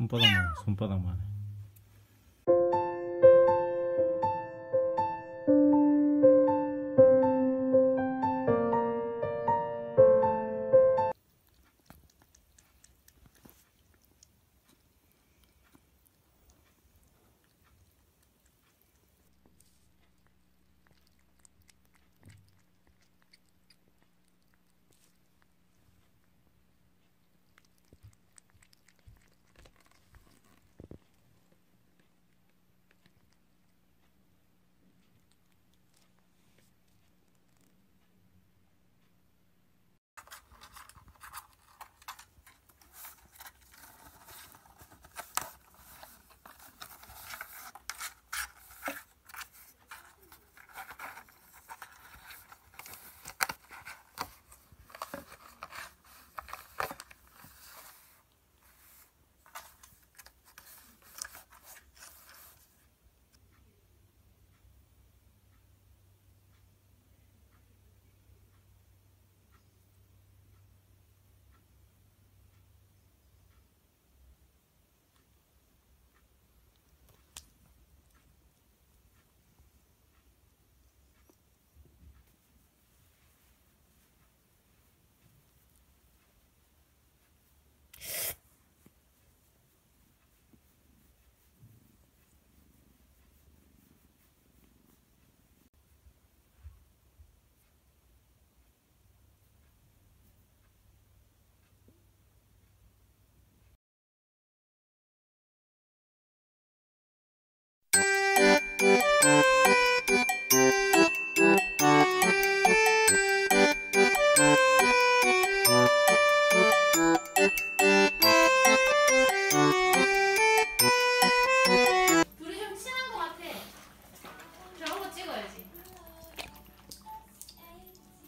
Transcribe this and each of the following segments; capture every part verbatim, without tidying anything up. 손바닥만, 손바닥만 해.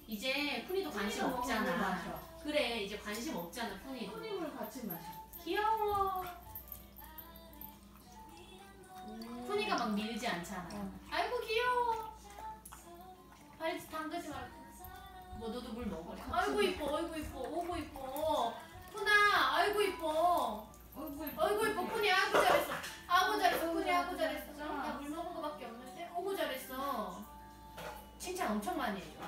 이제 푸니도 관심 없잖아. 마셔. 그래, 이제 관심 없잖아, 푸니. 푸니물 같이 마셔. 귀여워. 음. 푸니가 막 밀지 않잖아. 음. 아이고 귀여워. 발에서 담그지 말고. 뭐 너도 물 먹어. 아이고 이뻐, 아이고 이뻐, 오고 이뻐. 푸나, 아이고 이뻐. 아이고 이뻐, 아이고 이뻐. 푸니 아이고 잘했어. 아이고 잘했어, 푸니 아이고 잘했어. 나 물 먹은 거밖에 없는데, 오고 잘했어. 칭찬 엄청 많이 해줘.